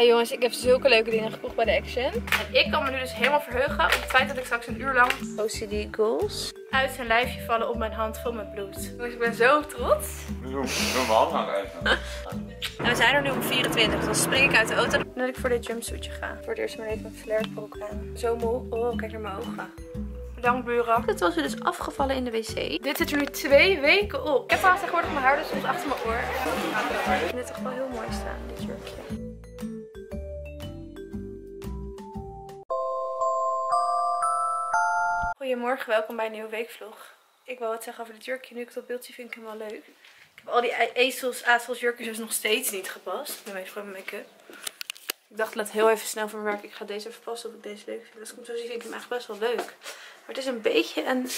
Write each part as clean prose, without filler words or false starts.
Hey jongens, ik heb zulke leuke dingen gekocht bij de Action. En ik kan me nu dus helemaal verheugen op het feit dat ik straks een uur lang OCD goals uit zijn lijfje vallen op mijn hand vol met bloed. Dus ik ben zo trots. Ik wil mijn hand gaan rijden. En we zijn er nu op 24, dus dan spring ik uit de auto. Nadat ik voor dit jumpsuitje ga. Voor het eerst maar even een flared-broek aan. Zo moe. Oh, kijk naar mijn ogen. Bedankt buren. Dat was dus afgevallen in de wc. Dit zit er nu 2 weken op. Ik heb al tegenwoordig mijn haar dus soms achter mijn oor. Ik vind dit toch wel heel mooi staan, dit jurkje. Goedemorgen, welkom bij een nieuwe weekvlog. Ik wil wat zeggen over dit jurkje. Nu ik het op beeldje vind ik hem wel leuk. Ik heb al die ASOS jurkjes dus nog steeds niet gepast. Ik ben bezig met mijn make-up. Ik dacht, laat heel even snel voor mijn werk. Ik ga deze even passen of ik deze leuk vind. Als ik hem zo zie, vind ik hem eigenlijk best wel leuk. Maar het is een beetje een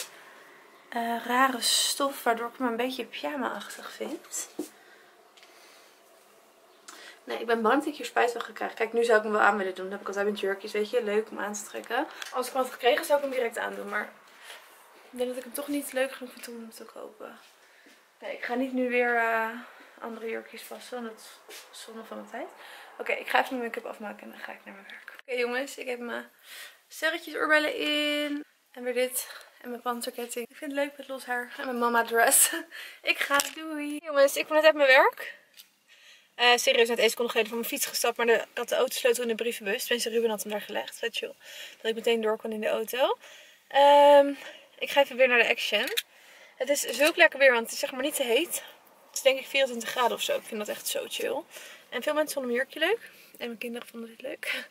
rare stof, waardoor ik hem een beetje pyjama-achtig vind. Nee, ik ben bang dat ik hier spijt van ga krijgen. Kijk, nu zou ik hem wel aan willen doen. Dan heb ik altijd met jurkjes, weet je. Leuk om aan te trekken. Als ik hem had gekregen, zou ik hem direct aandoen. Maar ik denk dat ik hem toch niet leuk genoeg vind om hem te kopen. Nee, ik ga niet nu weer andere jurkjes passen. Dat is zonde van de tijd. Oké, ik ga even mijn make-up afmaken en dan ga ik naar mijn werk. Oké, jongens, ik heb mijn sterretjes oorbellen in. En weer dit. En mijn panterketting. Ik vind het leuk met los haar. En mijn mama dress. Ik ga, doei. Jongens, ik ben net uit mijn werk. Serieus, net 1 seconde geleden van mijn fiets gestapt, maar ik had de autosleutel in de brievenbus. Tenminste, Ruben had hem daar gelegd. Vet chill. Dat ik meteen door kon in de auto. Ik ga even weer naar de Action. Het is zulk lekker weer, want het is zeg maar niet te heet. Het is denk ik 24 graden of zo. Ik vind dat echt zo chill. En veel mensen vonden mijn jurkje leuk. En mijn kinderen vonden dit leuk.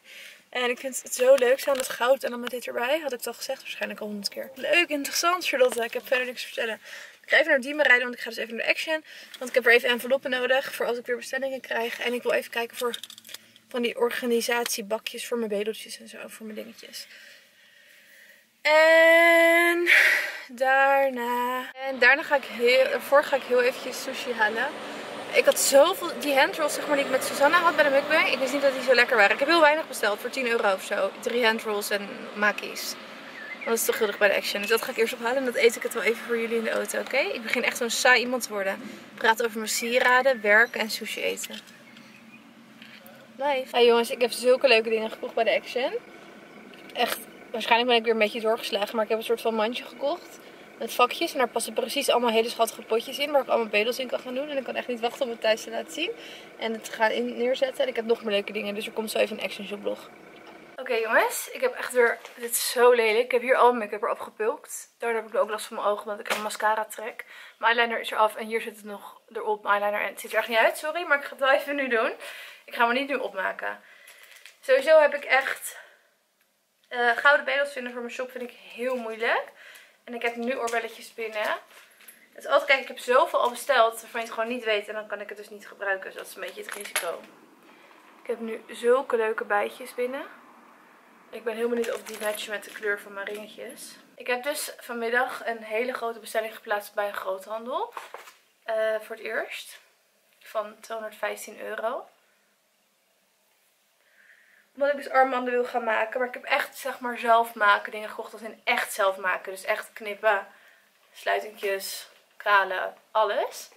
En ik vind het zo leuk, samen met goud en dan met dit erbij. Had ik het al gezegd, waarschijnlijk al 100 keer. Leuk, interessant Charlotte. Ik heb verder niks te vertellen. Ik ga even naar Diemen rijden, want ik ga dus even naar de Action. Want ik heb er even enveloppen nodig voor als ik weer bestellingen krijg. En ik wil even kijken voor van die organisatiebakjes voor mijn bedeltjes en zo. Voor mijn dingetjes. En daarna ga ik heel eventjes sushi halen. Ik had zoveel, die handrolls zeg maar die ik met Susanna had bij de McBain. Ik wist niet dat die zo lekker waren. Ik heb heel weinig besteld voor 10 euro of zo. 3 handrolls en makies. Dat is toch heel erg bij de Action. Dus dat ga ik eerst ophalen en dat eet ik het wel even voor jullie in de auto, oké? Ik begin echt zo'n saai iemand te worden. Ik praat over mijn sieraden, werk en sushi eten. Live. Hey jongens, ik heb zulke leuke dingen gekocht bij de Action. Echt, waarschijnlijk ben ik weer een beetje doorgeslagen, maar ik heb een soort van mandje gekocht. Met vakjes en daar passen precies allemaal hele schattige potjes in waar ik allemaal bedels in kan gaan doen. En ik kan echt niet wachten om het thuis te laten zien en het gaan neerzetten. En ik heb nog meer leuke dingen, dus er komt zo even een Action Shop blog. Oké, jongens, ik heb echt weer, dit is zo lelijk, ik heb hier al mijn make-up erop gepulkt. Daardoor heb ik ook last van mijn ogen, want ik een mascara trek. Mijn eyeliner is eraf en hier zit het nog erop, mijn eyeliner. En het ziet er echt niet uit, sorry, maar ik ga het wel even nu doen. Ik ga me niet nu opmaken. Sowieso heb ik echt gouden bedels vinden voor mijn shop, vind ik heel moeilijk. En ik heb nu oorbelletjes binnen. Het is altijd, kijk, ik heb zoveel al besteld waarvan je het gewoon niet weet. En dan kan ik het dus niet gebruiken. Dus dat is een beetje het risico. Ik heb nu zulke leuke bijtjes binnen. Ik ben heel benieuwd of die matchen met de kleur van mijn ringetjes. Ik heb dus vanmiddag een hele grote bestelling geplaatst bij een groothandel. Voor het eerst. Van 215 euro. Omdat ik dus armbanden wil gaan maken. Maar ik heb echt zeg maar zelf maken dingen gekocht. Als in echt zelf maken. Dus echt knippen, sluitingjes, kralen, alles.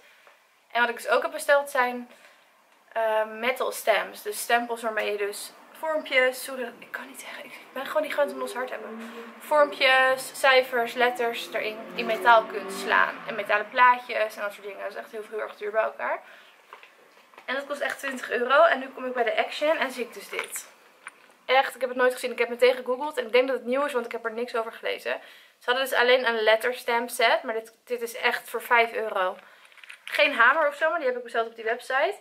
En wat ik dus ook heb besteld zijn metal stamps. Dus stempels waarmee je dus vormpjes, sorry, ik kan niet zeggen. Ik ben gewoon niet gewend om los hart te hebben. Vormpjes, cijfers, letters erin in metaal kunt slaan. En metalen plaatjes en dat soort dingen. Dat is echt heel erg duur bij elkaar. En dat kost echt 20 euro. En nu kom ik bij de Action en zie ik dus dit. Echt, ik heb het nooit gezien. Ik heb meteen gegoogeld. En ik denk dat het nieuw is, want ik heb er niks over gelezen. Ze hadden dus alleen een letterstamp set. Maar dit is echt voor 5 euro. Geen hamer of zo, maar die heb ik besteld op die website.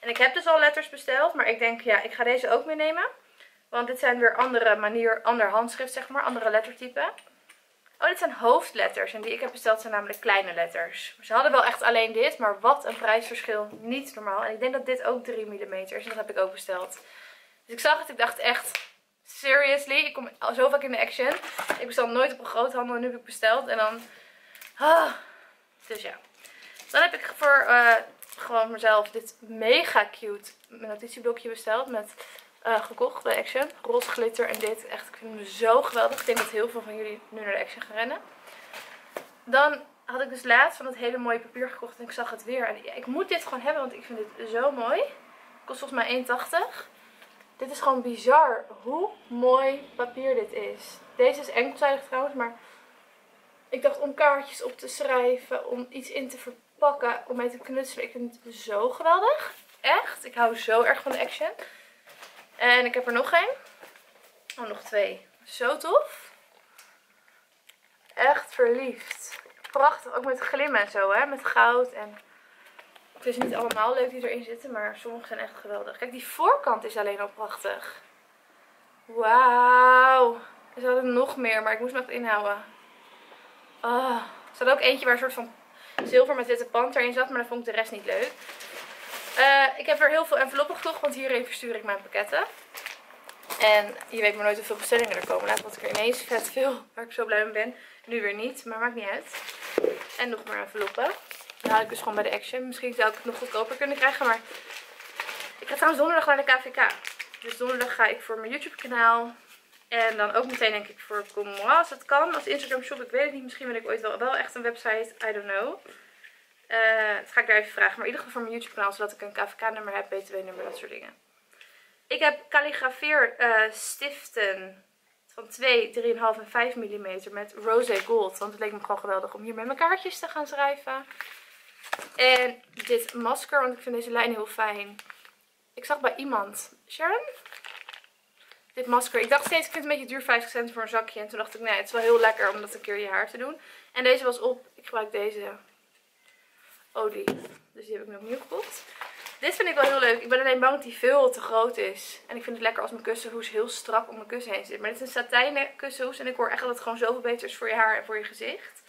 En ik heb dus al letters besteld. Maar ik denk, ja, ik ga deze ook meenemen. Want dit zijn weer andere manier, ander handschrift, zeg maar. Andere lettertypen. Oh, dit zijn hoofdletters. En die ik heb besteld zijn namelijk kleine letters. Ze hadden wel echt alleen dit. Maar wat een prijsverschil. Niet normaal. En ik denk dat dit ook 3 mm is. En dat heb ik ook besteld. Dus ik zag het. Ik dacht echt, seriously. Ik kom al zo vaak in de Action. Ik bestel nooit op een groothandel. En nu heb ik besteld. En dan, ah. Dus ja. Dan heb ik voor gewoon mezelf dit mega cute notitieblokje besteld. Met gekocht bij Action. Roze glitter en dit. Echt, ik vind hem zo geweldig. Ik denk dat heel veel van jullie nu naar de Action gaan rennen. Dan had ik dus laatst van dat hele mooie papier gekocht. En ik zag het weer. En ik moet dit gewoon hebben, want ik vind dit zo mooi. Het kost volgens mij 1,80. is gewoon bizar hoe mooi papier dit is. Deze is enkelzijdig trouwens, maar ik dacht om kaartjes op te schrijven, om iets in te verpakken, om mee te knutselen. Ik vind het zo geweldig. Echt, ik hou zo erg van de Action. En ik heb er nog één. Oh, nog twee. Zo tof. Echt verliefd. Prachtig, ook met glimmen en zo, hè? Met goud en... Het is niet allemaal leuk die erin zitten, maar sommige zijn echt geweldig. Kijk, die voorkant is alleen al prachtig. Wauw. Ze hadden nog meer, maar ik moest me echt inhouden. Oh. Er zat ook eentje waar een soort van zilver met witte pand erin zat, maar dan vond ik de rest niet leuk. Ik heb er heel veel enveloppen gekocht, want hierheen verstuur ik mijn pakketten. En je weet maar nooit hoeveel bestellingen er komen. Laat wat ik er ineens vet veel, waar ik zo blij mee ben. Nu weer niet, maar maakt niet uit. En nog maar enveloppen. Dan haal ik dus gewoon bij de Action. Misschien zou ik het nog goedkoper kunnen krijgen, maar... Ik ga trouwens donderdag naar de KVK. Dus donderdag ga ik voor mijn YouTube kanaal. En dan ook meteen denk ik voor commemoi, als dat kan. Als Instagram shop, ik weet het niet. Misschien wil ik ooit wel echt een website. I don't know. Dat ga ik daar even vragen. Maar in ieder geval voor mijn YouTube kanaal, zodat ik een KVK-nummer heb, BTW-nummer, dat soort dingen. Ik heb kalligrafeerstiften van 2, 3,5 en 5 mm met rosé gold. Want het leek me gewoon geweldig om hier met mijn kaartjes te gaan schrijven. En dit masker, want ik vind deze lijn heel fijn. Ik zag bij iemand, Sharon, dit masker. Ik dacht steeds, ik vind het een beetje duur, 50 cent voor een zakje. En toen dacht ik, nee, het is wel heel lekker om dat een keer je haar te doen. En deze was op. Ik gebruik deze Aldi. Dus die heb ik nog opnieuw gekocht. Dit vind ik wel heel leuk. Ik ben alleen bang dat die veel te groot is. En ik vind het lekker als mijn kussenhoes heel strak om mijn kussen heen zit. Maar dit is een satijnen kussenhoes. En ik hoor echt dat het gewoon zoveel beter is voor je haar en voor je gezicht.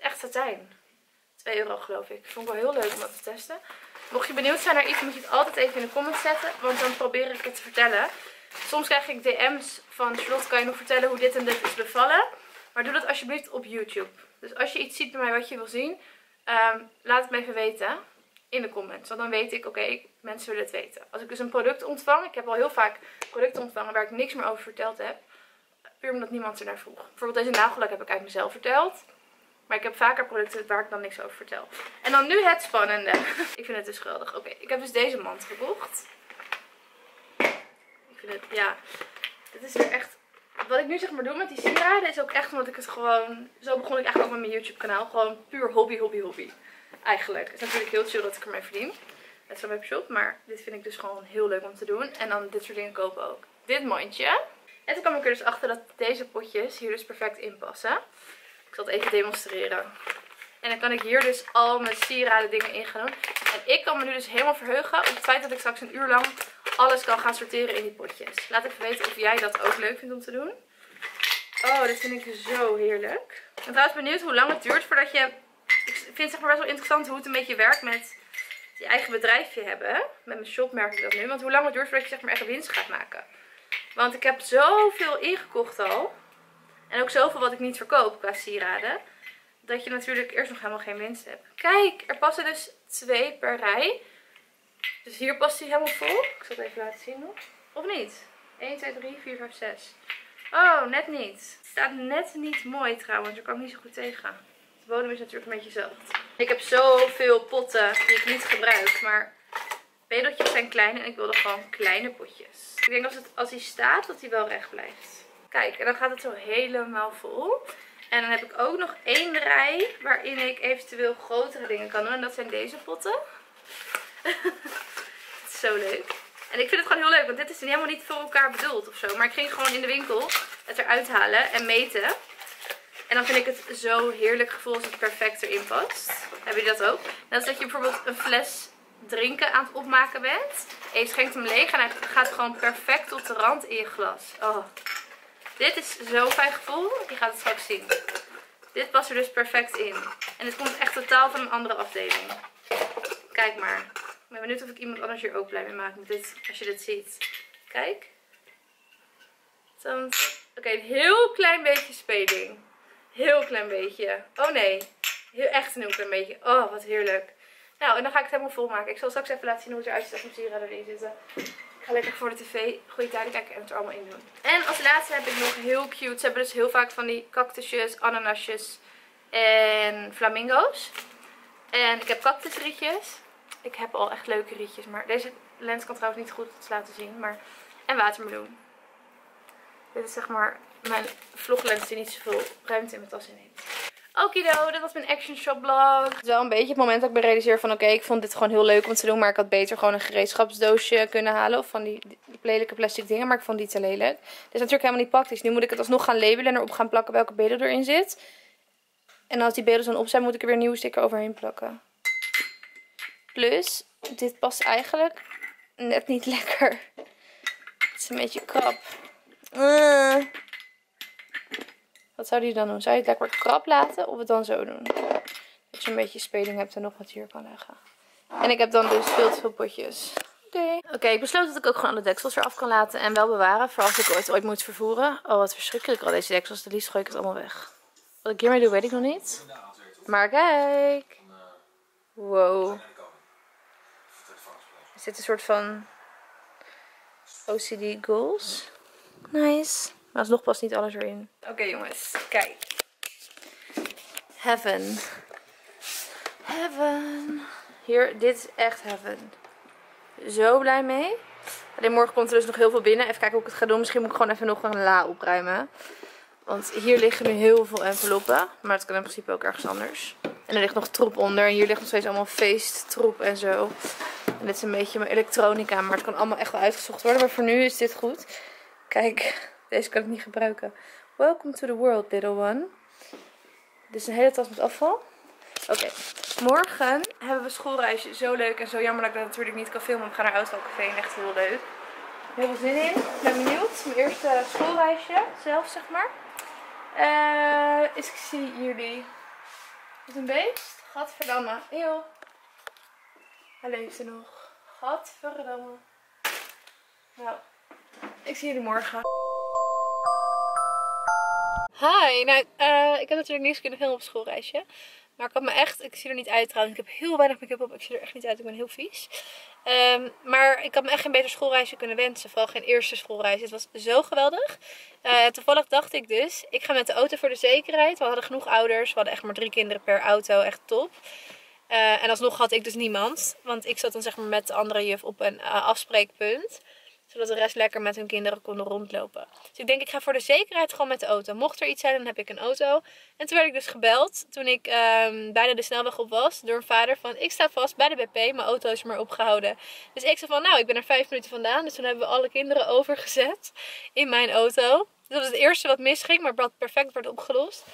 Echt satijn. €2 geloof ik. Vond ik wel heel leuk om dat te testen. Mocht je benieuwd zijn naar iets, moet je het altijd even in de comments zetten. Want dan probeer ik het te vertellen. Soms krijg ik DM's van Charlotte, kan je nog vertellen hoe dit en dit is bevallen. Maar doe dat alsjeblieft op YouTube. Dus als je iets ziet bij mij wat je wil zien, laat het me even weten in de comments. Want dan weet ik, oké, mensen willen het weten. Als ik dus een product ontvang, ik heb al heel vaak producten ontvangen waar ik niks meer over verteld heb. Puur omdat niemand ernaar vroeg. Bijvoorbeeld deze nagellak heb ik uit mezelf verteld. Maar ik heb vaker producten waar ik dan niks over vertel. En dan nu het spannende. Ik vind het dus geweldig. Oké, ik heb dus deze mand gekocht. Ik vind het, ja. Dit is weer echt... Wat ik nu zeg maar doe met die sieraden is ook echt omdat ik het gewoon... Zo begon ik eigenlijk ook met mijn YouTube kanaal. Gewoon puur hobby. Eigenlijk. Het is natuurlijk heel chill dat ik ermee verdien. Het is een webshop. Maar dit vind ik dus gewoon heel leuk om te doen. En dan dit soort dingen kopen ook. Dit mandje. En toen kwam ik er dus achter dat deze potjes hier dus perfect in passen. Ik zal het even demonstreren. En dan kan ik hier dus al mijn sieraden dingen in gaan doen. En ik kan me nu dus helemaal verheugen op het feit dat ik straks een uur lang alles kan gaan sorteren in die potjes. Laat even weten of jij dat ook leuk vindt om te doen. Oh, dit vind ik zo heerlijk. Ik ben trouwens benieuwd hoe lang het duurt voordat je... Ik vind het zeg maar best wel interessant hoe het een beetje werkt met je eigen bedrijfje hebben. Met mijn shop merk ik dat nu. Want hoe lang het duurt voordat je zeg maar echt winst gaat maken. Want ik heb zoveel ingekocht al. En ook zoveel wat ik niet verkoop qua sieraden. Dat je natuurlijk eerst nog helemaal geen winst hebt. Kijk, er passen dus 2 per rij. Dus hier past hij helemaal vol. Ik zal het even laten zien nog. Of niet? 1, 2, 3, 4, 5, 6. Oh, net niet. Het staat net niet mooi trouwens. Daar kan ik niet zo goed tegen. De bodem is natuurlijk een beetje zacht. Ik heb zoveel potten die ik niet gebruik. Maar bedeltjes zijn klein en ik wilde gewoon kleine potjes. Ik denk als hij staat dat hij wel recht blijft. Kijk, en dan gaat het zo helemaal vol. En dan heb ik ook nog 1 rij waarin ik eventueel grotere dingen kan doen. En dat zijn deze potten. Het is zo leuk. En ik vind het gewoon heel leuk, want dit is helemaal niet voor elkaar bedoeld of zo. Maar ik ging gewoon in de winkel het eruit halen en meten. En dan vind ik het zo heerlijk gevoel als het perfect erin past. Hebben jullie dat ook? Net als dat je bijvoorbeeld een fles drinken aan het opmaken bent. En je schenkt hem leeg en hij gaat gewoon perfect tot de rand in je glas. Oh. Dit is zo'n fijn gevoel. Je gaat het straks zien. Dit past er dus perfect in. En dit komt echt totaal van een andere afdeling. Kijk maar. Ik ben benieuwd of ik iemand anders hier ook blij mee maak met dit, als je dit ziet. Kijk. Oké, een heel klein beetje speling. Heel klein beetje. Oh nee. Echt een heel klein beetje. Oh, wat heerlijk. Nou, en dan ga ik het helemaal vol maken. Ik zal straks even laten zien hoe het eruit ziet als mijn sieraden erin zitten. Ik ga lekker voor de tv goede tijden kijken en het er allemaal in doen. En als laatste heb ik nog heel cute. Ze hebben dus heel vaak van die cactusjes, ananasjes en flamingo's. En ik heb cactusrietjes. Ik heb al echt leuke rietjes, maar deze De lens kan trouwens niet goed het laten zien. Maar... En watermeloen. Dit is zeg maar mijn vloglens die niet zoveel ruimte in mijn tas inneemt. Okido, dat was mijn Action Shop vlog. Het is wel een beetje het moment dat ik me realiseer van oké, ik vond dit gewoon heel leuk om te doen. Maar ik had beter gewoon een gereedschapsdoosje kunnen halen. Of van die lelijke plastic dingen. Maar ik vond die te lelijk. Dit is natuurlijk helemaal niet praktisch. Nu moet ik het alsnog gaan labelen en erop gaan plakken welke bedel erin zit. En als die bedels dan op zijn moet ik er weer een nieuwe sticker overheen plakken. Plus, dit past eigenlijk net niet lekker. Het is een beetje krap. Wat zou die dan doen? Zou je het lekker krap laten of het dan zo doen? Dat je een beetje speling hebt en nog wat hier kan leggen. En ik heb dan dus veel te veel potjes. Oké, ik besloot dat ik ook gewoon alle deksels eraf kan laten en wel bewaren voor als ik ooit moet vervoeren. Oh, wat verschrikkelijk al deze deksels. Het liefst gooi ik het allemaal weg. Wat ik hiermee doe weet ik nog niet. Maar kijk. Wow. Is dit een soort van OCD goals? Nice. Maar alsnog past niet alles erin. Oké, jongens. Kijk. Heaven. Heaven. Hier, dit is echt heaven. Zo blij mee. Alleen morgen komt er dus nog heel veel binnen. Even kijken hoe ik het ga doen. Misschien moet ik gewoon even nog een la opruimen. Want hier liggen nu heel veel enveloppen. Maar het kan in principe ook ergens anders. En er ligt nog troep onder. En hier ligt nog steeds allemaal feesttroep en zo. En dit is een beetje mijn elektronica. Maar het kan allemaal echt wel uitgezocht worden. Maar voor nu is dit goed. Kijk, deze kan ik niet gebruiken. Welcome to the world, little one. Dit is een hele tas met afval. Oké, morgen hebben we schoolreisje. Zo leuk en zo jammer dat ik dat natuurlijk niet kan filmen. We gaan naar Oudvalcafé en echt heel leuk. Heel veel zin in. Ik ben benieuwd. Mijn eerste schoolreisje zelf, zeg maar. Ik zie jullie. Wat een beest. Gadverdamme. Eeuw. Hij leeft er nog. Gadverdamme. Nou, ik zie jullie morgen. Hi. Nou, ik heb natuurlijk niks kunnen filmen op schoolreisje. Maar ik had me echt... Ik zie er niet uit trouwens. Ik heb heel weinig make-up op. Ik zie er echt niet uit. Ik ben heel vies. Maar ik had me echt geen beter schoolreisje kunnen wensen. Vooral geen eerste schoolreis. Het was zo geweldig. Toevallig dacht ik dus... Ik ga met de auto voor de zekerheid. We hadden genoeg ouders. We hadden echt maar 3 kinderen per auto. Echt top. En alsnog had ik dus niemand. Want ik zat dan zeg maar met de andere juf op een afspreekpunt. Zodat de rest lekker met hun kinderen konden rondlopen. Dus ik denk ik ga voor de zekerheid gewoon met de auto. Mocht er iets zijn dan heb ik een auto. En toen werd ik dus gebeld. Toen ik bijna de snelweg op was. Door een vader van ik sta vast bij de BP. Mijn auto is maar opgehouden. Dus ik zei van nou ik ben er 5 minuten vandaan. Dus toen hebben we alle kinderen overgezet. In mijn auto. Dus dat was het eerste wat misging. Maar wat perfect werd opgelost.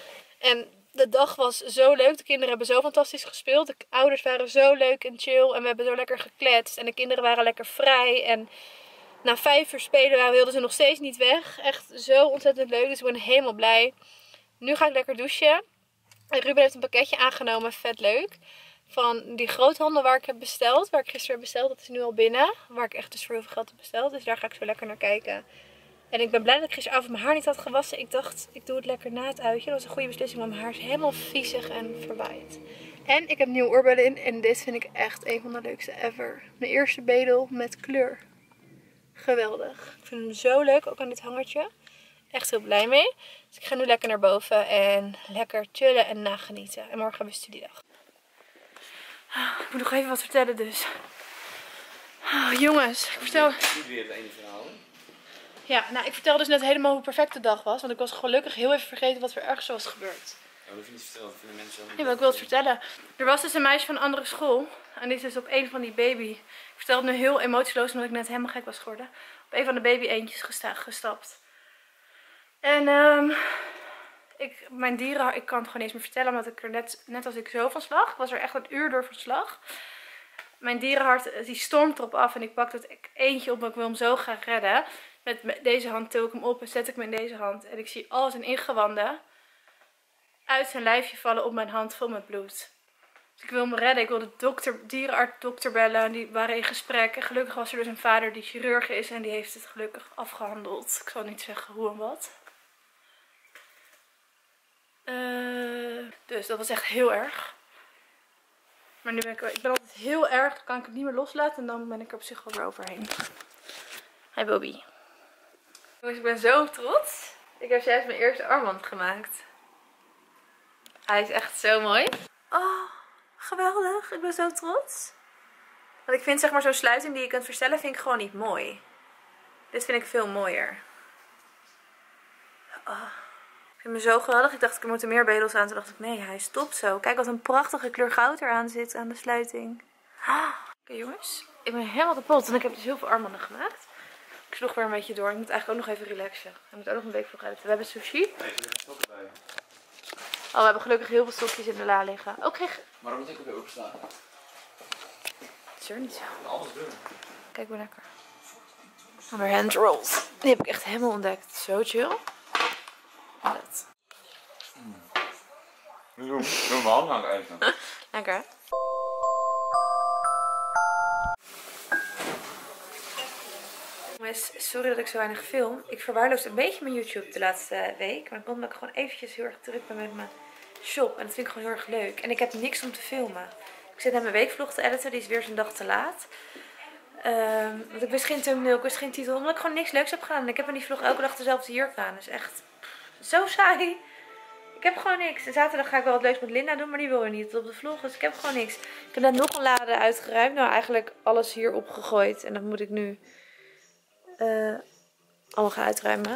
En... De dag was zo leuk. De kinderen hebben zo fantastisch gespeeld. De ouders waren zo leuk en chill. En we hebben zo lekker gekletst. En de kinderen waren lekker vrij. En na 5 uur spelen wilden ze nog steeds niet weg. Echt zo ontzettend leuk. Dus ik ben helemaal blij. Nu ga ik lekker douchen. En Ruben heeft een pakketje aangenomen. Vet leuk. Van die groothandel waar ik heb besteld. Waar ik gisteren heb besteld. Dat is nu al binnen. Waar ik echt dus voor heel veel geld heb besteld. Dus daar ga ik zo lekker naar kijken. En ik ben blij dat ik gisteravond mijn haar niet had gewassen. Ik dacht, ik doe het lekker na het uitje. Dat was een goede beslissing, want mijn haar is helemaal viezig en verwaaid. En ik heb nieuwe oorbellen in. En dit vind ik echt een van de leukste ever. Mijn eerste bedel met kleur. Geweldig. Ik vind hem zo leuk, ook aan dit hangertje. Echt heel blij mee. Dus ik ga nu lekker naar boven en lekker chillen en nagenieten. En morgen hebben we studiedag. Ik moet nog even wat vertellen dus. Oh, jongens, ik vertel... Niet weer het ene verhaal, hè? Ja, nou ik vertel dus net helemaal hoe perfect de dag was. Want ik was gelukkig heel even vergeten wat er ergens was gebeurd. Ja, dat hoef je niet te vertellen. Dat vinden mensen wel. Ja, maar ik wil het vertellen. Er was dus een meisje van een andere school. En die is dus op een van die baby. Ik vertel het nu heel emotieloos omdat ik net helemaal gek was geworden. Op een van de baby eendjes gestapt. En ik kan het gewoon niet eens meer vertellen. Omdat ik er net als ik zo van slag. Ik was er echt een uur door van slag. Mijn dierenhart die stormt erop af. En ik pak dat eentje op. Maar ik wil hem zo graag redden. Met deze hand til ik hem op en zet ik hem in deze hand. En ik zie al zijn ingewanden uit zijn lijfje vallen op mijn hand vol met bloed. Dus ik wil hem redden. Ik wil de dierenarts-dokter bellen. Die waren in gesprek. En gelukkig was er dus een vader die chirurg is. En die heeft het gelukkig afgehandeld. Ik zal niet zeggen hoe en wat. Dus dat was echt heel erg. Maar nu ben ik altijd heel erg. Dan kan ik het niet meer loslaten. En dan ben ik er op zich wel weer overheen. Hi Bobby. Jongens, ik ben zo trots. Ik heb juist mijn eerste armband gemaakt. Hij is echt zo mooi. Oh, geweldig. Ik ben zo trots. Want ik vind zeg maar zo'n sluiting die je kunt verstellen, vind ik gewoon niet mooi. Dit vind ik veel mooier. Oh, ik vind me zo geweldig. Ik dacht, ik moet er meer bedels aan. Toen dacht ik, nee, hij stopt zo. Kijk wat een prachtige kleur goud eraan zit aan de sluiting. Ah. Oké, jongens, ik ben helemaal kapot. En ik heb dus heel veel armbanden gemaakt. Ik sloeg weer een beetje door. Ik moet eigenlijk ook nog even relaxen. Ik moet ook nog een week vroeg uit. We hebben sushi. Nee, er liggen sokken bij. Oh, we hebben gelukkig heel veel stokjes in de la liggen. Ook kreeg... Waarom moet ik op de open staan? Het is er niet zo. Alles doen. Kijk hoe lekker. Dan weer hand rolls. Die heb ik echt helemaal ontdekt. Zo chill. Dat. Normaal gaan eten. Lekker hè? Sorry dat ik zo weinig film. Ik verwaarloosde een beetje mijn YouTube de laatste week. Maar dan ben ik gewoon eventjes heel erg druk ben met mijn shop. En dat vind ik gewoon heel erg leuk. En ik heb niks om te filmen. Ik zit naar mijn weekvlog te editen. Die is weer zo'n dag te laat. Want ik wist geen thumbnail, ik wist geen titel. Omdat ik gewoon niks leuks heb gedaan. En ik heb in die vlog elke dag dezelfde jurk aan. Dus echt zo saai. Ik heb gewoon niks. En zaterdag ga ik wel wat leuks met Linda doen. Maar die wil weer niet op de vlog. Dus ik heb gewoon niks. Ik heb net nog een lade uitgeruimd. Nou, eigenlijk alles hier opgegooid. En dat moet ik nu... allemaal gaan uitruimen.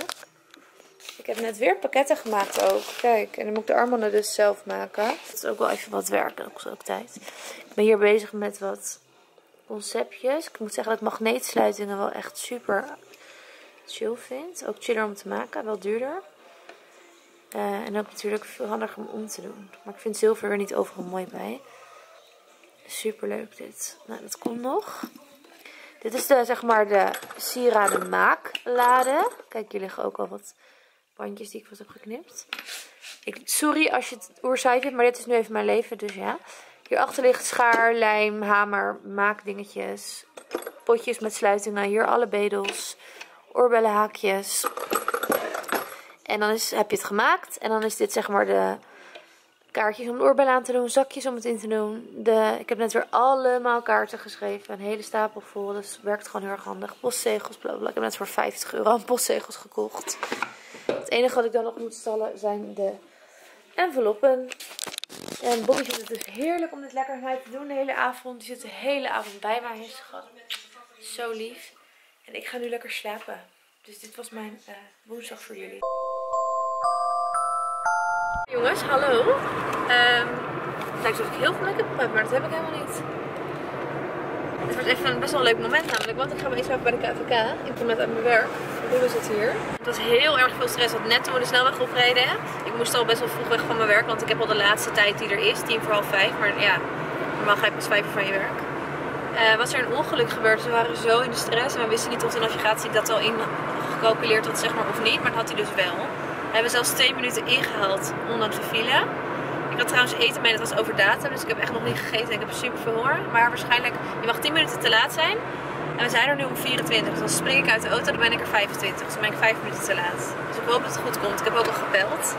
Ik heb net weer pakketten gemaakt ook. Kijk, en dan moet ik de armbanden dus zelf maken. Het is ook wel even wat werk, dat kost ook tijd. Ik ben hier bezig met wat conceptjes. Ik moet zeggen dat ik magneetsluitingen wel echt super chill vind. Ook chiller om te maken, wel duurder. En ook natuurlijk veel handiger om te doen. Maar ik vind zilver er niet overal mooi bij. Super leuk dit. Nou, dat komt nog. Dit is de, zeg maar, de sieradenmaaklade. Kijk, hier liggen ook al wat bandjes die ik wat heb geknipt. Sorry als je het oerzaai vindt, maar dit is nu even mijn leven, dus ja. Hierachter ligt schaar, lijm, hamer, maakdingetjes. Potjes met sluitingen. Hier alle bedels. Oorbellenhaakjes. En dan heb je het gemaakt. En dan is dit, zeg maar, de... kaartjes om de oorbellen aan te doen, zakjes om het in te doen. Ik heb net weer allemaal kaarten geschreven, een hele stapel vol. Dus het werkt gewoon heel erg handig. Postzegels, blablabla. Ik heb net voor €50 aan postzegels gekocht. Het enige wat ik dan nog moet stallen zijn de enveloppen. En Bobby vindt het dus heerlijk om dit lekker met mij te doen de hele avond. Die zit de hele avond bij mij heen, schat. Zo lief. En ik ga nu lekker slapen. Dus dit was mijn woensdag voor jullie. Jongens, hallo. Het lijkt alsof ik heel veel make-up heb, maar dat heb ik helemaal niet. Het wordt even een best wel leuk moment namelijk, want ik ga me eens even bij de KVK. Ik kom net uit mijn werk. Ruben zit hier. Het was heel erg veel stress, want net toen we de snelweg opreden. Ik moest al best wel vroeg weg van mijn werk, want ik heb al de laatste tijd die er is, 4:10. Maar ja, normaal ga je pas 5 uur van je werk. Was er een ongeluk gebeurd, ze waren zo in de stress. En we wisten niet of de navigatie dat al ingecalculeerd had, zeg maar, of niet. Maar dat had hij dus wel. We hebben zelfs 2 minuten ingehaald, ondanks de file. Ik had trouwens eten mee, dat was over datum, dus ik heb echt nog niet gegeten en ik heb super veel honger. Maar waarschijnlijk, je mag 10 minuten te laat zijn. En we zijn er nu om 24, dus dan spring ik uit de auto, dan ben ik er 25. Dus dan ben ik 5 minuten te laat. Dus ik hoop dat het goed komt. Ik heb ook al gebeld.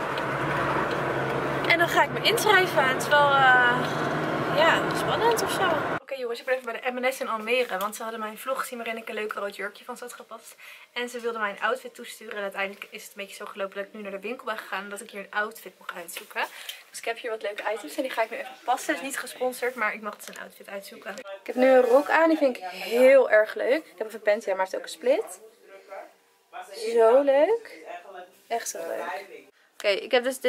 En dan ga ik me inschrijven. Het is wel, ja, spannend of zo. Oké, jongens, ik ben even bij de M&S in Almere, want ze hadden mijn vlog gezien waarin ik een leuk rood jurkje van ze had gepast. En ze wilden mij een outfit toesturen en uiteindelijk is het een beetje zo gelopen dat ik nu naar de winkel ben gegaan en dat ik hier een outfit mocht uitzoeken. Dus ik heb hier wat leuke items en die ga ik nu even passen. Het is niet gesponsord, maar ik mag dus een outfit uitzoeken. Ik heb nu een rok aan, die vind ik heel erg leuk. Ik heb even panty aan, maar het is ook een split. Zo leuk. Echt zo leuk. Oké, ik heb dus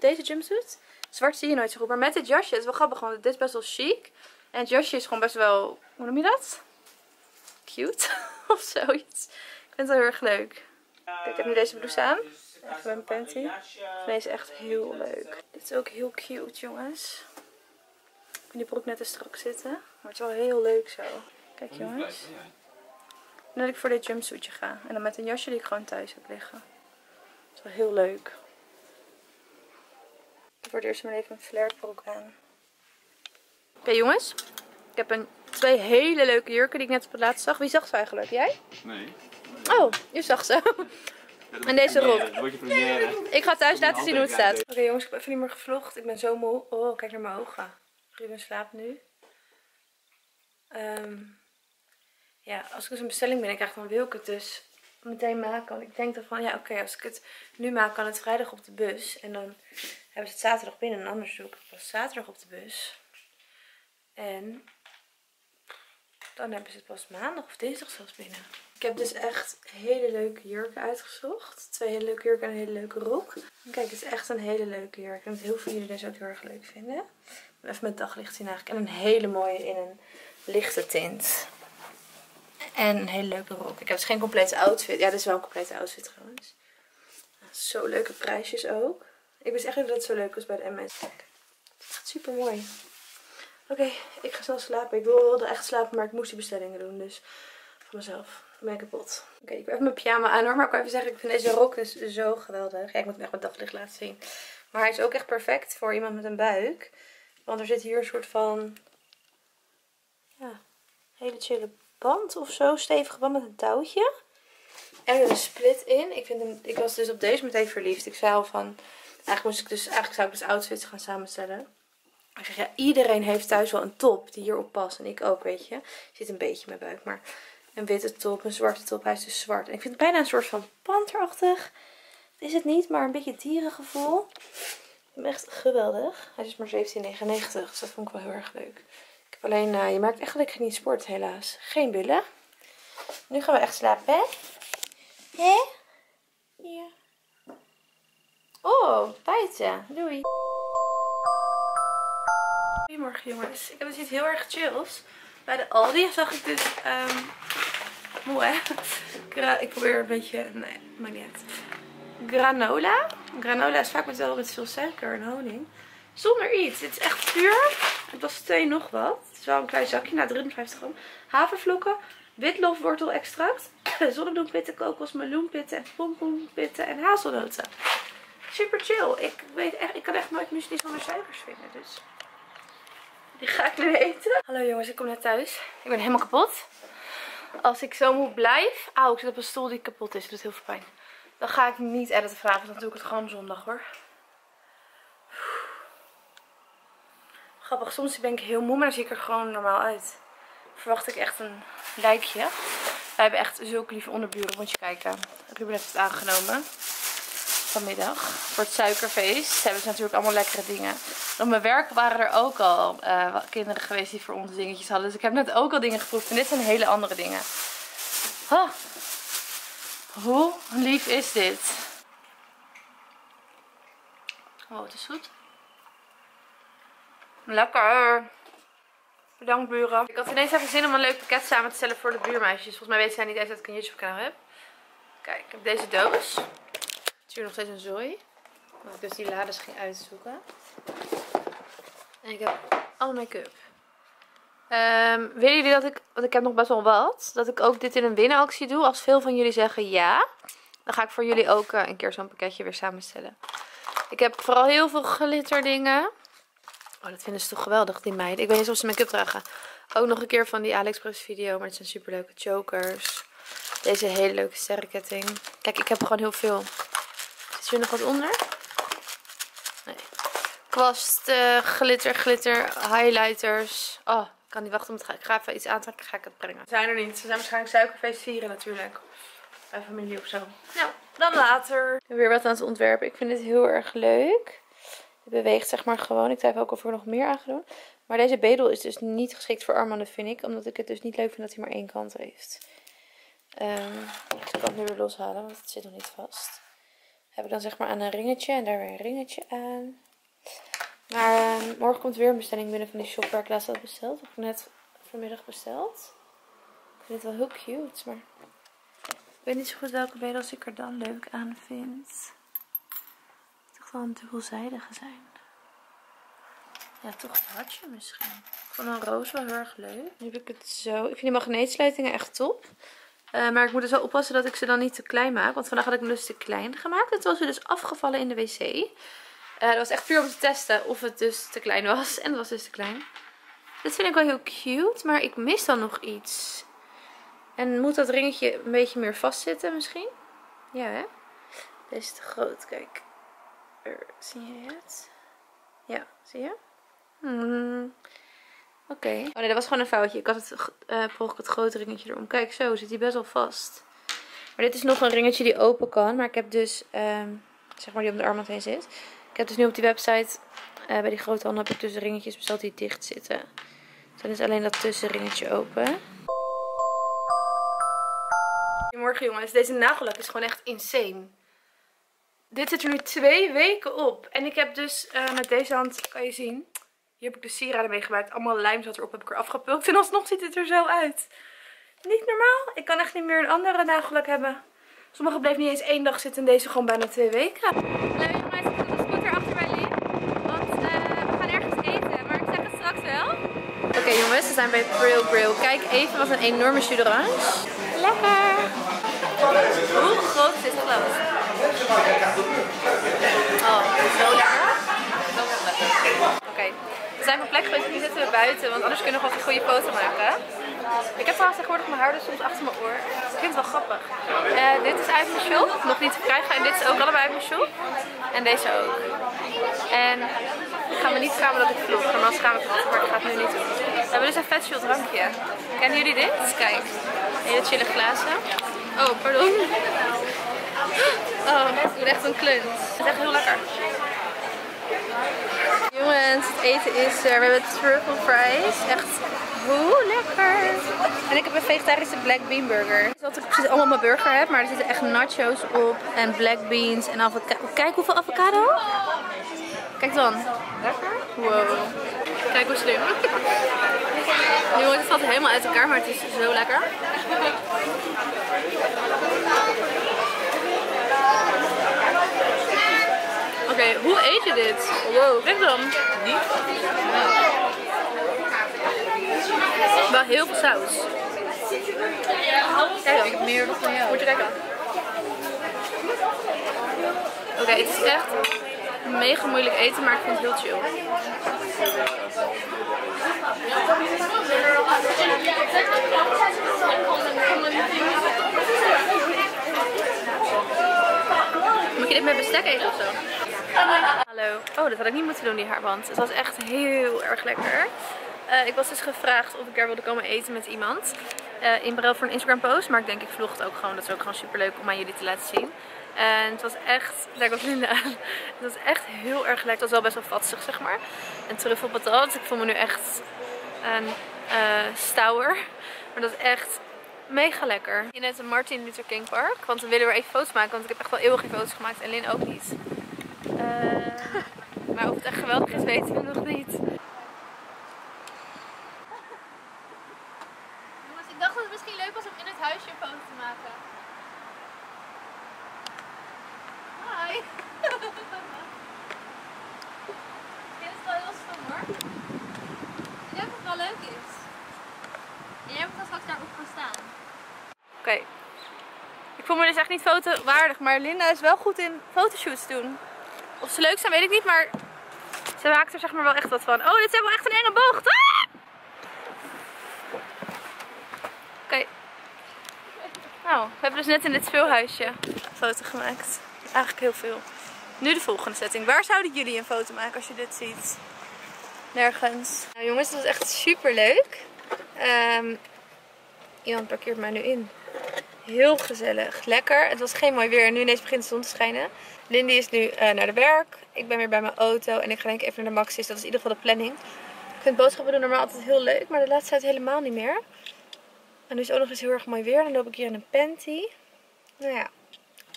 deze jumpsuit. Zwart zie je nooit zo goed, maar met dit jasje, het is wel grappig, want dit is best wel chic. En het jasje is gewoon best wel, hoe noem je dat? Cute, of zoiets. Ik vind het wel heel erg leuk. Kijk, ik heb nu deze blouse aan. Even mijn panty. En deze is echt heel leuk. Dit is ook heel cute, jongens. Ik vind die broek net te strak zitten, maar het is wel heel leuk zo. Kijk, jongens. En dat ik voor dit jumpsuitje ga. En dan met een jasje die ik gewoon thuis heb liggen. Het is wel heel leuk. Voor het eerst in mijn leven een flarebroek aan. Oké, jongens, ik heb twee hele leuke jurken die ik net op het laatst zag. Wie zag ze eigenlijk? Jij? Nee. Oh, je zag ze. En deze rok. Ik ga thuis laten zien hoe het staat. Oké, jongens, ik heb even niet meer gevlogd. Ik ben zo moe. Oh, kijk naar mijn ogen. Ruben slaapt nu. Ja, als ik dus een bestelling binnenkrijg, dan wil ik het dus meteen maken. Want ik denk dan van, ja, oké, als ik het nu maak, kan het vrijdag op de bus. En dan... hebben ze het zaterdag binnen en anders doe ik het pas zaterdag op de bus. En Dan hebben ze het pas maandag of dinsdag zelfs binnen. Ik heb dus echt hele leuke jurken uitgezocht. 2 hele leuke jurken en een hele leuke rok. Kijk, het is echt een hele leuke jurk. Ik denk dat heel veel jullie deze ook heel erg leuk vinden. Even met daglicht zien eigenlijk. En een hele mooie in een lichte tint. En een hele leuke rok. Ik heb dus geen complete outfit. Ja, dit is wel een complete outfit trouwens. Zo leuke prijsjes ook. Ik wist echt niet dat het zo leuk was bij de M&S. Echt super mooi. Oké, ik ga snel slapen. Ik wilde echt slapen, maar ik moest die bestellingen doen. Dus voor mezelf. Dan ben ik kapot. Oké, ik heb even mijn pyjama aan hoor. Maar ik kan even zeggen, ik vind deze rok dus zo geweldig. Ja, ik moet hem echt met daglicht laten zien. Maar hij is ook echt perfect voor iemand met een buik. Want er zit hier een soort van... ja, hele chille band of zo. Stevige band met een touwtje. En er een split in. Ik was dus op deze meteen verliefd. Ik zei al van... Eigenlijk zou ik dus outfits gaan samenstellen. Ik zeg, ja, iedereen heeft thuis wel een top die hierop past. En ik ook, weet je. Er zit een beetje in mijn buik, maar een witte top, een zwarte top. Hij is dus zwart. En ik vind het bijna een soort van panterachtig. Is het niet, maar een beetje dierengevoel. Echt geweldig. Hij is maar 17,99. Dus dat vond ik wel heel erg leuk. Ik heb alleen, je merkt echt dat ik niet sport, helaas. Geen billen. Nu gaan we echt slapen, hè? Hè? Ja. Oh, bijten. Doei. Goedemorgen jongens. Ik heb dus iets heel erg chills. Bij de Aldi zag ik dus... moe hè? Ik probeer een beetje... nee, maakt niet uit. Granola. Granola is vaak wel met veel suiker en honing. Zonder iets. Dit is echt puur. Het was 2 nog wat. Het is wel een klein zakje. Nou, 53 gram. Havervlokken. Witlofwortelextract. Zonnebloempitten, kokos, meloenpitten, pompoenpitten en hazelnoten. Super chill. Ik kan echt nooit muesli zonder suikers vinden. Dus... die ga ik nu eten. Hallo jongens, ik kom net thuis. Ik ben helemaal kapot. Als ik zo moe blijf... auw, ik zit op een stoel die kapot is. Het doet heel veel pijn. Dan ga ik niet editen vanavond. Dan doe ik het gewoon zondag hoor. Grappig, soms ben ik heel moe, maar dan zie ik er gewoon normaal uit. Verwacht ik echt een lijkje. Wij hebben echt zulke lieve onderburen. Moet je kijken. Ruben heeft het aangenomen. Vanmiddag. Voor het suikerfeest hebben ze natuurlijk allemaal lekkere dingen. Op mijn werk waren er ook al kinderen geweest die voor ons dingetjes hadden. Dus ik heb net ook al dingen geproefd. En dit zijn hele andere dingen. Oh. Hoe lief is dit? Oh, het is goed. Lekker. Bedankt buren. Ik had ineens even zin om een leuk pakket samen te stellen voor de buurmeisjes. Volgens mij weten zij niet eens dat ik een YouTube kanaal heb. Kijk, ik heb deze doos. Hier nog steeds een zooi. Maar ik dus die lades ging uitzoeken. En ik heb alle make-up. Willen jullie dat ik, want ik heb nog best wel wat, dat ik ook dit in een winactie doe? Als veel van jullie zeggen ja, dan ga ik voor jullie ook een keer zo'n pakketje weer samenstellen. Ik heb vooral heel veel glitterdingen. Oh, dat vinden ze toch geweldig, die meiden. Ik weet niet of ze make-up dragen. Ook nog een keer van die AliExpress video, maar het zijn super leuke chokers. Deze hele leuke sterrenketting. Kijk, ik heb gewoon heel veel. Is er nog wat onder? Nee. Kwast, glitter, highlighters. Oh, ik kan niet wachten om het te gaan. Ik ga even iets aantrekken, ga ik het brengen. Ze zijn er niet. Ze zijn waarschijnlijk suikerfeest vieren natuurlijk. Bij familie of zo. Nou, dan later. Weer wat aan het ontwerpen. Ik vind dit heel erg leuk. Het beweegt zeg maar gewoon. Ik twijfel ook of er nog meer aan ga doen. Maar deze bedel is dus niet geschikt voor armbanden, vind ik. Omdat ik het dus niet leuk vind dat hij maar één kant heeft. Ik kan het nu weer loshalen, want het zit nog niet vast. Hebben we dan zeg maar aan een ringetje en daar weer een ringetje aan. Maar morgen komt weer een bestelling binnen van die shop waar ik laatst had besteld. Dat heb ik net vanmiddag besteld. Ik vind het wel heel cute, maar ik weet niet zo goed welke bedels ik er dan leuk aan vind. Ik dacht wel een dubbelzijdige zijn. Ja, toch een hartje misschien. Ik vond een roos wel heel erg leuk. Nu heb ik het zo. Ik vind die magneetsluitingen echt top. Maar ik moet dus wel oppassen dat ik ze dan niet te klein maak. Want vandaag had ik hem dus te klein gemaakt. En toen was ze dus afgevallen in de wc. Dat was echt puur om te testen of het dus te klein was. En het was dus te klein. Dit vind ik wel heel cute. Maar ik mis dan nog iets. En moet dat ringetje een beetje meer vastzitten misschien? Ja hè? Deze is te groot. Kijk. Zie je het? Ja, zie je? Oké. Oh nee, dat was gewoon een foutje. Ik had het, het grote ringetje erom. Kijk, zo zit hij best wel vast. Maar dit is nog een ringetje die open kan. Maar ik heb dus, zeg maar die om de armband heen zit. Ik heb dus nu op die website, bij die grote handen heb ik dus ringetjes besteld die dicht zitten. Dus dan is alleen dat tussenringetje open. Goedemorgen jongens, deze nagellak is gewoon echt insane. Dit zit er nu 2 weken op. En ik heb dus met deze hand, kan je zien, hier heb ik de sieraden mee gemaakt. Allemaal lijm zat erop, heb ik er afgepulkt. En alsnog ziet het er zo uit. Niet normaal. Ik kan echt niet meer een andere nagellak hebben. Sommige bleef niet eens 1 dag zitten en deze gewoon bijna 2 weken. Leuk jongens, ik zet de scooter achter mij lief. Want we gaan ergens eten, maar ik zeg het straks wel. Oké jongens, we zijn bij Thrillgrill. Kijk even wat een enorme jus d'orange. Lekker! Hoe groot is dit glas? Oh, zo lekker. Zo lekker. Oké, we zijn van plek geweest, nu zitten we buiten, want anders kunnen we gewoon een goede foto maken. Ik heb trouwens tegenwoordig mijn haar dus soms achter mijn oor. Ik vind het wel grappig. Dit is Ivan Shop, nog niet te krijgen. En dit is ook allebei Ivan Shop. En deze ook. En ik ga me niet schamen dat ik vlog. Normaal schaam ik me altijd, maar ik ga het nu niet doen. We hebben dus een vet chill drankje. Kennen jullie dit? Kijk. Hele chille glazen. Oh, pardon. Oh, ik ben echt een klunt. Het is echt heel lekker. Jongens, het eten is er. We hebben truffle fries. Echt... Hoe lekker! En ik heb een vegetarische black bean burger. Het is wat ik precies allemaal mijn burger heb, maar er zitten echt nachos op en black beans en avocado. Kijk hoeveel avocado! Kijk dan. Lekker? Wow. Kijk hoe slim. Nu wordt het valt helemaal uit elkaar, maar het is zo lekker. Oké, hoe eet je dit? Wow, kijk dan. Niet. Wel heel veel saus. Kijk, ik heb meer nog van jou. Moet je kijken. Oké, het is echt mega moeilijk eten, maar ik vind het heel chill. Moet je dit met bestek eten ofzo? Hallo. Oh, dat had ik niet moeten doen, die haarband. Het was echt heel erg lekker. Ik was dus gevraagd of ik daar wilde komen eten met iemand. In ruil voor een Instagram post. Maar ik denk ik vlog het ook gewoon. Dat is ook gewoon super leuk om aan jullie te laten zien. En het was echt... Daar komt Linda aan. Het was echt heel erg lekker. Het was wel best wel vatsig, zeg maar. En truffelpatat. Ik voel me nu echt een stouwer. Maar dat is echt mega lekker. In het Martin Luther King Park. Want we willen weer even foto's maken. Want ik heb echt wel eeuwig geen foto's gemaakt. En Lin ook niet. Maar of het echt geweldig is, weten we nog niet. Huisje foto te maken. Hi! Dit is wel heel stom hoor. Ik denk dat het wel leuk is. En jij moet dan straks daarop gaan staan. Oké. Ik voel me dus echt niet fotowaardig, maar Linda is wel goed in fotoshoots doen. Of ze leuk zijn, weet ik niet, maar ze maakt er zeg maar wel echt wat van. Oh, dit is wel echt een enge bocht! Ah! Nou, we hebben dus net in dit speelhuisje een foto gemaakt. Eigenlijk heel veel. Nu de volgende setting. Waar zouden jullie een foto maken als je dit ziet? Nergens. Nou jongens, dat was echt super leuk. Iemand parkeert mij nu in. Heel gezellig. Lekker. Het was geen mooi weer. Nu ineens begint de zon te schijnen. Lindy is nu naar de werk. Ik ben weer bij mijn auto. En ik ga denk ik even naar de Maxis. Dat is in ieder geval de planning. Ik vind boodschappen doen normaal altijd heel leuk. Maar de laatste tijd helemaal niet meer. En nu is het ook nog eens heel erg mooi weer. Dan loop ik hier in een panty. Nou ja.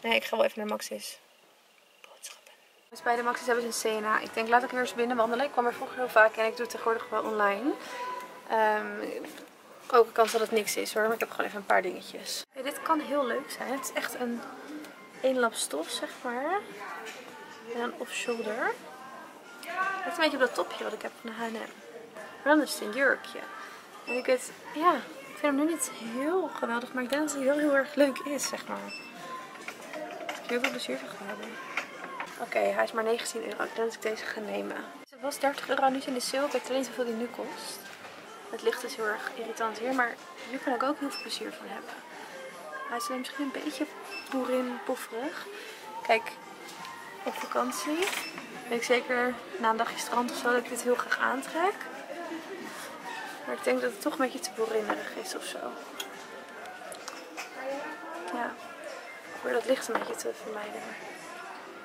Nee, ik ga wel even naar Maxis. Boodschappen. Dus bij de Maxis hebben ze een C&A. Ik denk, laat ik weer eens binnen wandelen. Ik kwam er vroeger heel vaak en ik doe het tegenwoordig wel online. Ook een kans dat het niks is hoor. Maar ik heb gewoon even een paar dingetjes. Hey, dit kan heel leuk zijn. Het is echt een eenlap stof, zeg maar. En een off-shoulder. Het lijkt een beetje op dat topje wat ik heb van de H&M. Maar dan is het een jurkje. En ik weet, ja... Ik vind hem nu niet heel geweldig, maar ik denk dat hij heel erg leuk is, zeg maar. Ik heb heel veel plezier van gehad. Oké, hij is maar €19. Ik denk dat ik deze ga nemen. Het was €30 nu in de sale. Ik weet niet hoeveel die nu kost. Het licht is heel erg irritant hier, maar hier kan ik ook heel veel plezier van hebben. Hij is alleen misschien een beetje boerin-pofferig. Kijk, op vakantie weet ik zeker na een dagje strand of zo dat ik dit heel graag aantrek. Maar ik denk dat het toch een beetje te boerinnerig is ofzo. Ja, ik probeer dat licht een beetje te vermijden.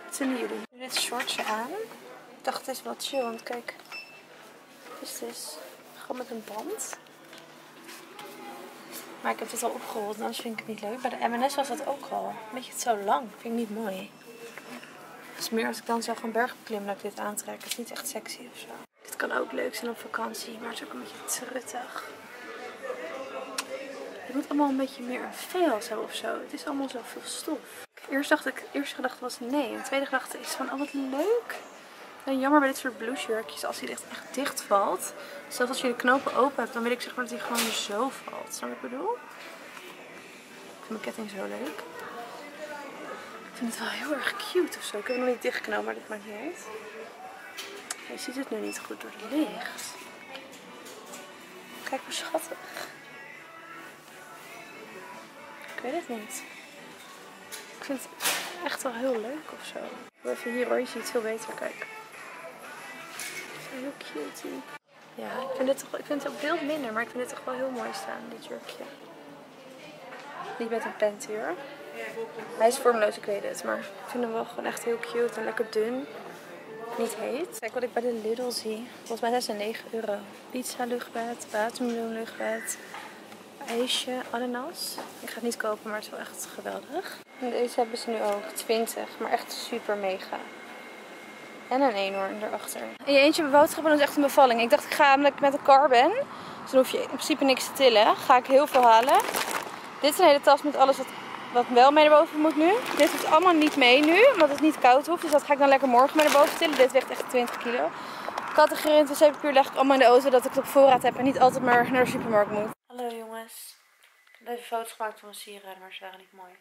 Wat vinden jullie? Ik doe dit shortje aan. Ik dacht het is wel chill, want kijk. Dus het is gewoon met een band. Maar ik heb dit al opgerold, anders vind ik het niet leuk. Bij de M&S was dat ook al. Een beetje zo lang. Vind ik niet mooi. Dus meer als ik dan zelf een berg beklim dat ik dit aantrek. Het is niet echt sexy of zo. Dit kan ook leuk zijn op vakantie, maar het is ook een beetje truttig. Het moet allemaal een beetje meer een veils hebben of zo. Het is allemaal zoveel stof. Eerste gedachte was nee. En de tweede gedachte is van, oh wat leuk. En jammer bij dit soort blousejurkjes, als hij echt dicht valt. Zelfs als je de knopen open hebt, dan wil ik zeg maar dat hij gewoon zo valt. Snap je wat ik bedoel? Ik vind mijn ketting zo leuk. Ik vind het wel heel erg cute ofzo. Ik heb hem nog niet dichtgeknoopt, maar dat maakt niet uit. Je ziet het nu niet goed door het licht. Kijk maar schattig. Ik weet het niet. Ik vind het echt wel heel leuk ofzo. Even hier hoor, je ziet het veel beter. Kijk. Zo heel cute. Ja, ik vind het op beeld minder, maar ik vind het toch wel heel mooi staan, dit jurkje. Niet met een panty hoor. Hij is vormloos, ik weet het, maar ik vind hem wel gewoon echt heel cute en lekker dun. Niet heet. Kijk wat ik bij de Lidl zie. Volgens mij zijn ze €9. Pizza luchtbed, watermeloen luchtbed, ijsje, ananas. Ik ga het niet kopen, maar het is wel echt geweldig. En deze hebben ze nu ook, 20, maar echt super mega. En een eenhoorn erachter. En je eentje boodschappen is echt een bevalling. Ik dacht, ik ga omdat ik met een kar ben, dus dan hoef je in principe niks te tillen. Ga ik heel veel halen. Dit is een hele tas met alles wat wel mee naar boven moet nu. Dit hoeft allemaal niet mee nu, omdat het niet koud hoeft. Dus dat ga ik dan lekker morgen mee naar boven tillen. Dit weegt echt 20 kilo. Kattengerend wc-papier leg ik allemaal in de auto, dat ik het op voorraad heb en niet altijd maar naar de supermarkt moet. Hallo jongens. Ik heb even foto's gemaakt van mijn sieraden, maar ze waren niet mooi.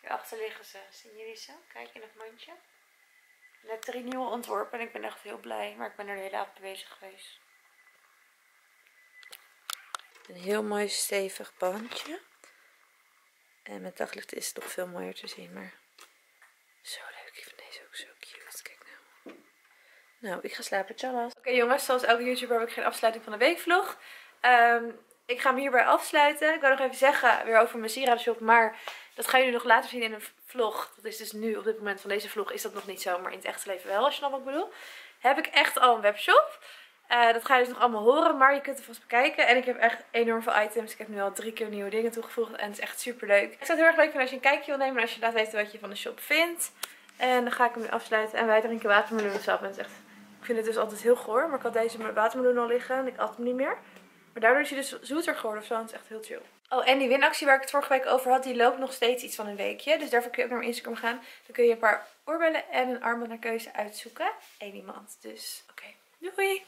Hierachter liggen ze. Zien jullie ze? Kijk in het mandje. Ik heb 3 nieuwe ontworpen en ik ben echt heel blij. Maar ik ben er de hele avond bezig geweest. Een heel mooi stevig bandje. En met daglicht is het nog veel mooier te zien. Maar zo leuk. Ik vind deze ook zo cute. Kijk nou. Nou, ik ga slapen. Ciao. Oké jongens, zoals elke YouTuber heb ik geen afsluiting van de weekvlog. Ik ga hem hierbij afsluiten. Ik wil nog even zeggen, weer over mijn sieradenshop, maar dat gaan jullie nog later zien in een vlog. Dat is dus nu, op dit moment van deze vlog, is dat nog niet zo, maar in het echte leven wel, als je nou wat ik bedoel. Heb ik echt al een webshop. Dat ga je dus nog allemaal horen, maar je kunt het vast bekijken. En ik heb echt enorm veel items. Ik heb nu al 3 keer nieuwe dingen toegevoegd en het is echt super leuk. Ik zou het heel erg leuk vinden als je een kijkje wil nemen en als je laat weten wat je van de shop vindt. En dan ga ik hem nu afsluiten en wij drinken watermeloensap. En het is echt, ik vind het dus altijd heel goor, maar ik had deze met watermeloen al liggen en ik at hem niet meer. Maar daardoor is hij dus zoeter geworden of zo. En het is echt heel chill. Oh, en die winactie waar ik het vorige week over had, die loopt nog steeds iets van een weekje. Dus daarvoor kun je ook naar mijn Instagram gaan. Dan kun je een paar oorbellen en een armband naar keuze uitzoeken. Eén iemand. Dus oké, doei!